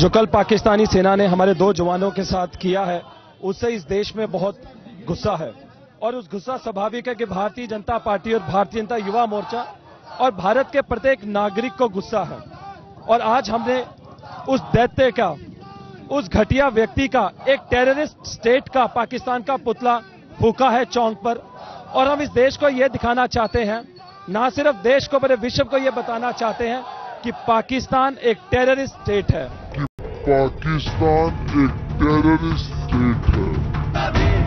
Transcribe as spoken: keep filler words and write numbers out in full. जो कल पाकिस्तानी सेना ने हमारे दो जवानों के साथ किया है, उससे इस देश में बहुत गुस्सा है। और उस गुस्सा स्वाभाविक है कि भारतीय जनता पार्टी और भारतीय जनता युवा मोर्चा और भारत के प्रत्येक नागरिक को गुस्सा है। और आज हमने उस दैत्य का, उस घटिया व्यक्ति का, एक टेररिस्ट स्टेट का, पाकिस्तान का पुतला फूका है चौंक पर। और हम इस देश को ये दिखाना चाहते हैं, ना सिर्फ देश को बल्कि विश्व को ये बताना चाहते हैं कि पाकिस्तान एक टेररिस्ट स्टेट है। पाकिस्तान एक टेररिस्ट स्टेट है।